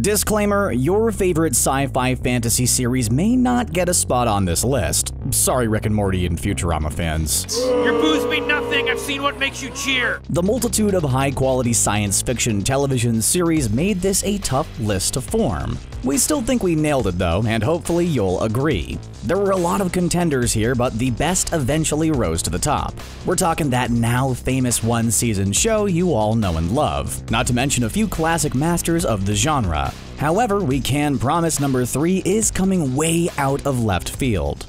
Disclaimer, your favorite sci-fi fantasy series may not get a spot on this list. Sorry, Rick and Morty and Futurama fans. Your booze mean nothing, I've seen what makes you cheer. The multitude of high-quality science fiction television series made this a tough list to form. We still think we nailed it though, and hopefully you'll agree. There were a lot of contenders here, but the best eventually rose to the top. We're talking that now famous one-season show you all know and love, not to mention a few classic masters of the genre. However, we can promise number 3 is coming way out of left field.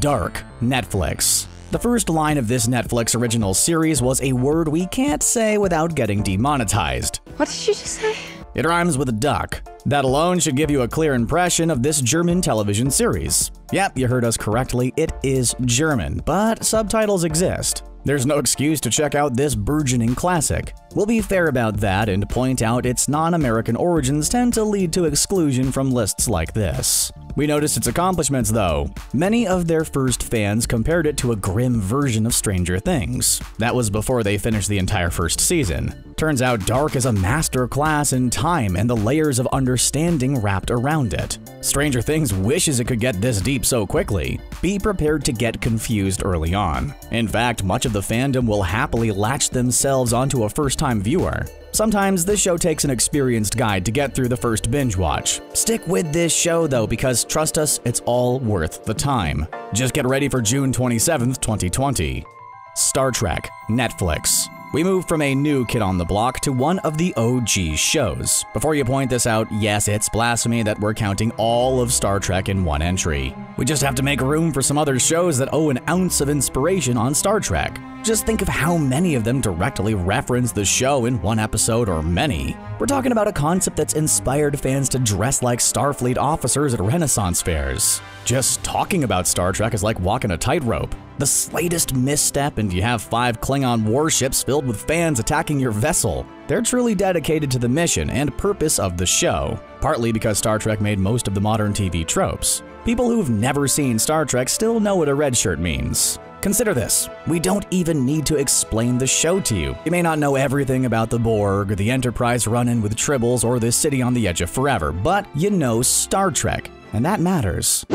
Dark, Netflix. The first line of this Netflix original series was a word we can't say without getting demonetized. What did you just say? It rhymes with a duck. That alone should give you a clear impression of this German television series. Yep, you heard us correctly, it is German, but subtitles exist. There's no excuse to check out this burgeoning classic. We'll be fair about that and point out its non-American origins tend to lead to exclusion from lists like this. We noticed its accomplishments though. Many of their first fans compared it to a grim version of Stranger Things. That was before they finished the entire first season. Turns out Dark is a master class in time and the layers of understanding wrapped around it. Stranger Things wishes it could get this deep so quickly. Be prepared to get confused early on. In fact, much of the fandom will happily latch themselves onto a first-time viewer. Sometimes this show takes an experienced guide to get through the first binge watch. Stick with this show though, because trust us, it's all worth the time. Just get ready for June 27th, 2020. Star Trek, Netflix. We move from a new kid on the block to one of the OG shows. Before you point this out, yes, it's blasphemy that we're counting all of Star Trek in one entry. We just have to make room for some other shows that owe an ounce of inspiration on Star Trek. Just think of how many of them directly reference the show in one episode or many. We're talking about a concept that's inspired fans to dress like Starfleet officers at Renaissance fairs. Just talking about Star Trek is like walking a tightrope. The slightest misstep and you have 5 Klingon warships filled with fans attacking your vessel. They're truly dedicated to the mission and purpose of the show, partly because Star Trek made most of the modern TV tropes. People who've never seen Star Trek still know what a red shirt means. Consider this, we don't even need to explain the show to you. You may not know everything about the Borg, or the Enterprise run-in with Tribbles, or this city on the edge of forever, but you know Star Trek, and that matters.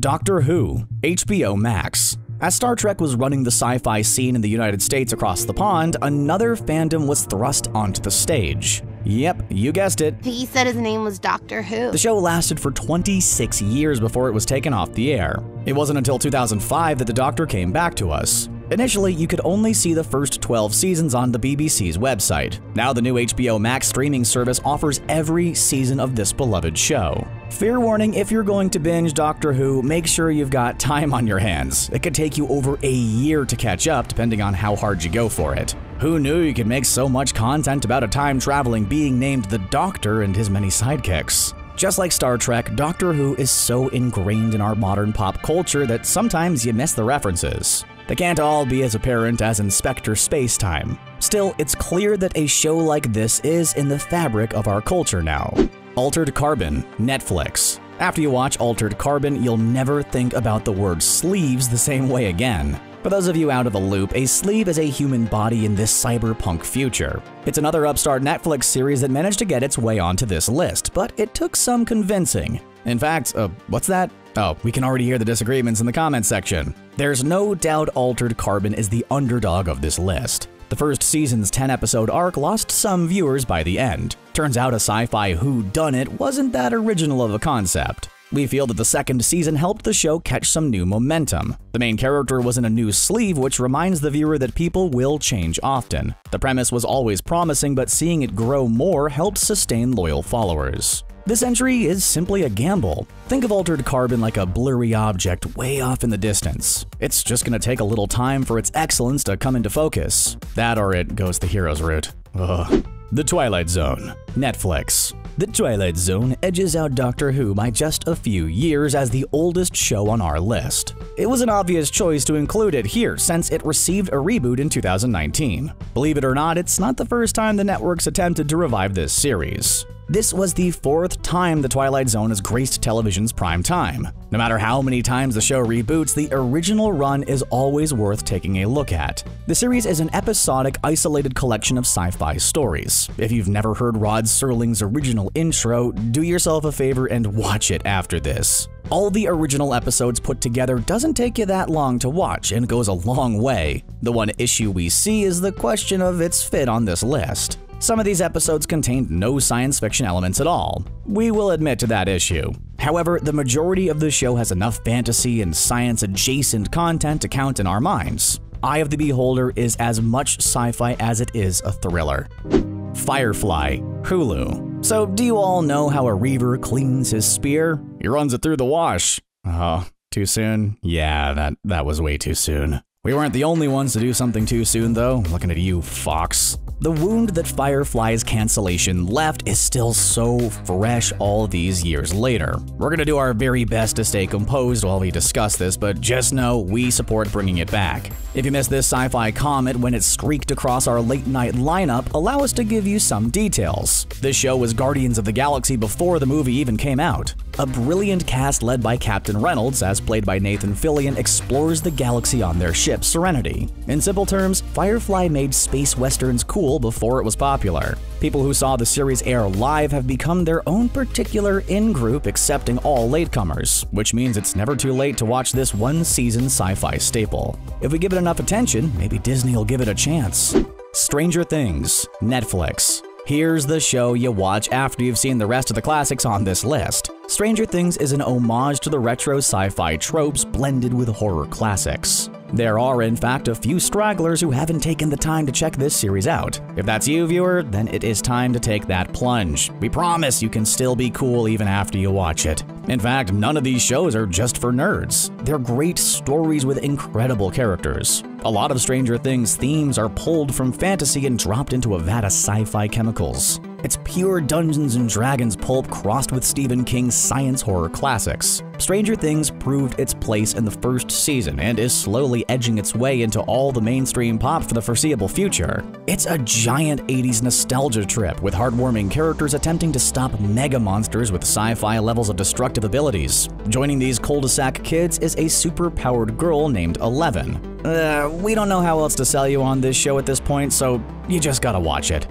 Doctor Who, HBO Max. As Star Trek was running the sci-fi scene in the United States across the pond, another fandom was thrust onto the stage. Yep, you guessed it. He said his name was Doctor Who. The show lasted for 26 years before it was taken off the air. It wasn't until 2005 that the Doctor came back to us. Initially, you could only see the first 12 seasons on the BBC's website. Now the new HBO Max streaming service offers every season of this beloved show. Fair warning, if you're going to binge Doctor Who, make sure you've got time on your hands. It could take you over a year to catch up, depending on how hard you go for it. Who knew you could make so much content about a time-traveling being named the Doctor and his many sidekicks? Just like Star Trek, Doctor Who is so ingrained in our modern pop culture that sometimes you miss the references. They can't all be as apparent as Inspector Space Time. Still, it's clear that a show like this is in the fabric of our culture now. Altered Carbon, Netflix. After you watch Altered Carbon, you'll never think about the word sleeves the same way again. For those of you out of the loop, a sleeve is a human body in this cyberpunk future. It's another upstart Netflix series that managed to get its way onto this list, but it took some convincing. In fact, what's that? Oh, we can already hear the disagreements in the comments section. There's no doubt Altered Carbon is the underdog of this list. The first season's 10-episode arc lost some viewers by the end. Turns out a sci-fi whodunit wasn't that original of a concept. We feel that the second season helped the show catch some new momentum. The main character was in a new sleeve, which reminds the viewer that people will change often. The premise was always promising, but seeing it grow more helped sustain loyal followers. This entry is simply a gamble. Think of Altered Carbon like a blurry object way off in the distance. It's just gonna take a little time for its excellence to come into focus. That or it goes the hero's route. Ugh. The Twilight Zone, Netflix. The Twilight Zone edges out Doctor Who by just a few years as the oldest show on our list. It was an obvious choice to include it here since it received a reboot in 2019. Believe it or not, it's not the first time the network's attempted to revive this series. This was the fourth time The Twilight Zone has graced television's prime time. No matter how many times the show reboots, the original run is always worth taking a look at. The series is an episodic, isolated collection of sci-fi stories. If you've never heard Rod Serling's original intro, do yourself a favor and watch it after this. All the original episodes put together doesn't take you that long to watch and goes a long way. The one issue we see is the question of its fit on this list. Some of these episodes contained no science fiction elements at all. We will admit to that issue. However, the majority of the show has enough fantasy and science-adjacent content to count in our minds. Eye of the Beholder is as much sci-fi as it is a thriller. Firefly, Hulu. So do you all know how a reaver cleans his spear? He runs it through the wash. Oh, too soon? Yeah, that was way too soon. We weren't the only ones to do something too soon, though. Looking at you, Fox. The wound that Firefly's cancellation left is still so fresh all these years later. We're gonna do our very best to stay composed while we discuss this, but just know we support bringing it back. If you missed this sci-fi comet when it streaked across our late-night lineup, allow us to give you some details. This show was Guardians of the Galaxy before the movie even came out. A brilliant cast led by Captain Reynolds, as played by Nathan Fillion, explores the galaxy on their ship, Serenity. In simple terms, Firefly made space westerns cool before it was popular. People who saw the series air live have become their own particular in-group, accepting all latecomers, which means it's never too late to watch this one-season sci-fi staple. If we give it enough attention, maybe Disney will give it a chance. Stranger Things, Netflix. Here's the show you watch after you've seen the rest of the classics on this list. Stranger Things is an homage to the retro sci-fi tropes blended with horror classics. There are, in fact, a few stragglers who haven't taken the time to check this series out. If that's you, viewer, then it is time to take that plunge. We promise you can still be cool even after you watch it. In fact, none of these shows are just for nerds. They're great stories with incredible characters. A lot of Stranger Things themes are pulled from fantasy and dropped into a vat of sci-fi chemicals. It's pure Dungeons & Dragons pulp crossed with Stephen King's science horror classics. Stranger Things proved its place in the first season and is slowly edging its way into all the mainstream pop for the foreseeable future. It's a giant 80s nostalgia trip with heartwarming characters attempting to stop mega monsters with sci-fi levels of destructive abilities. Joining these cul-de-sac kids is a super-powered girl named Eleven. We don't know how else to sell you on this show at this point, so you just gotta watch it.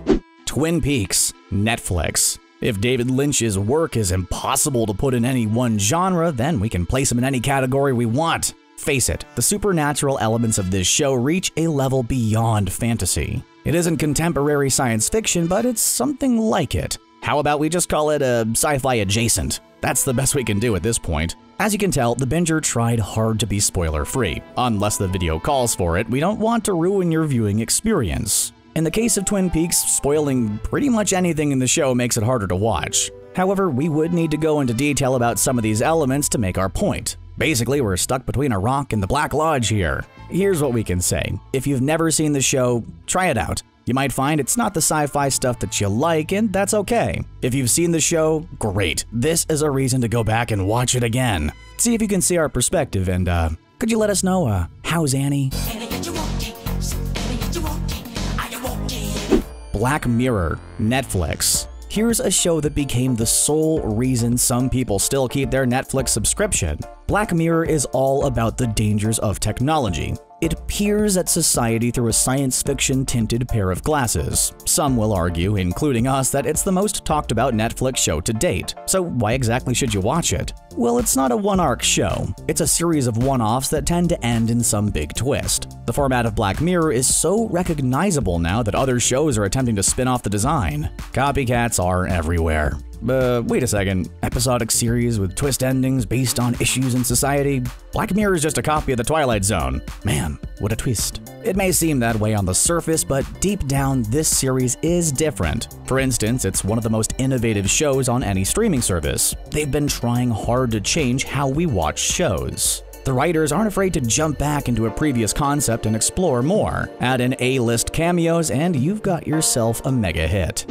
Twin Peaks, Netflix. If David Lynch's work is impossible to put in any one genre, then we can place him in any category we want. Face it, the supernatural elements of this show reach a level beyond fantasy. It isn't contemporary science fiction, but it's something like it. How about we just call it a sci-fi adjacent? That's the best we can do at this point. As you can tell, The Binger tried hard to be spoiler-free. Unless the video calls for it, we don't want to ruin your viewing experience. In the case of Twin Peaks, spoiling pretty much anything in the show makes it harder to watch. However, we would need to go into detail about some of these elements to make our point. Basically, we're stuck between a rock and the Black Lodge here. Here's what we can say. If you've never seen the show, try it out. You might find it's not the sci-fi stuff that you like, and that's okay. If you've seen the show, great. This is a reason to go back and watch it again. See if you can see our perspective, and could you let us know, how's Annie? Black Mirror, Netflix. Here's a show that became the sole reason some people still keep their Netflix subscription. Black Mirror is all about the dangers of technology. It peers at society through a science fiction tinted pair of glasses. Some will argue, including us, that it's the most talked about Netflix show to date, so why exactly should you watch it? Well, it's not a one-arc show. It's a series of one-offs that tend to end in some big twist. The format of Black Mirror is so recognizable now that other shows are attempting to spin off the design. Copycats are everywhere. Wait a second. Episodic series with twist endings based on issues in society? Black Mirror is just a copy of The Twilight Zone. Man, what a twist. It may seem that way on the surface, but deep down, this series is different. For instance, it's one of the most innovative shows on any streaming service. They've been trying hard to change how we watch shows. The writers aren't afraid to jump back into a previous concept and explore more. Add in A-list cameos, and you've got yourself a mega hit.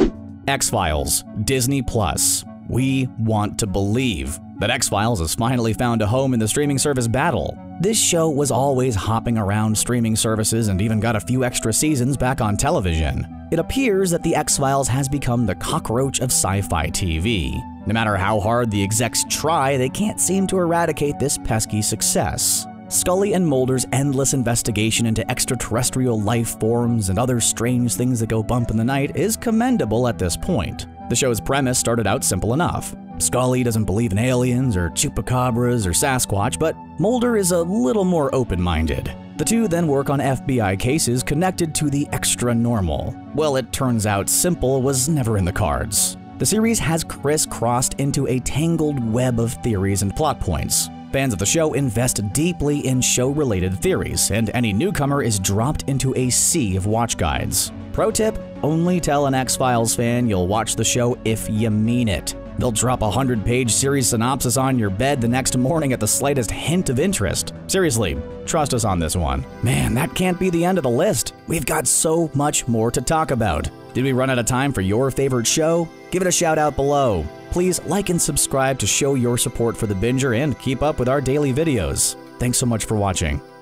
X-Files, Disney Plus. We want to believe that X-Files has finally found a home in the streaming service battle. This show was always hopping around streaming services and even got a few extra seasons back on television. It appears that The X-Files has become the cockroach of sci-fi TV. No matter how hard the execs try, they can't seem to eradicate this pesky success. Scully and Mulder's endless investigation into extraterrestrial life forms and other strange things that go bump in the night is commendable at this point. The show's premise started out simple enough. Scully doesn't believe in aliens or chupacabras or Sasquatch, but Mulder is a little more open-minded. The two then work on FBI cases connected to the extra-normal. Well, it turns out simple was never in the cards. The series has crisscrossed into a tangled web of theories and plot points. Fans of the show invest deeply in show-related theories, and any newcomer is dropped into a sea of watch guides. Pro tip, only tell an X-Files fan you'll watch the show if you mean it. They'll drop a 100-page series synopsis on your bed the next morning at the slightest hint of interest. Seriously, trust us on this one. Man, that can't be the end of the list. We've got so much more to talk about. Did we run out of time for your favorite show? Give it a shout out below. Please like and subscribe to show your support for The Binger and keep up with our daily videos. Thanks so much for watching.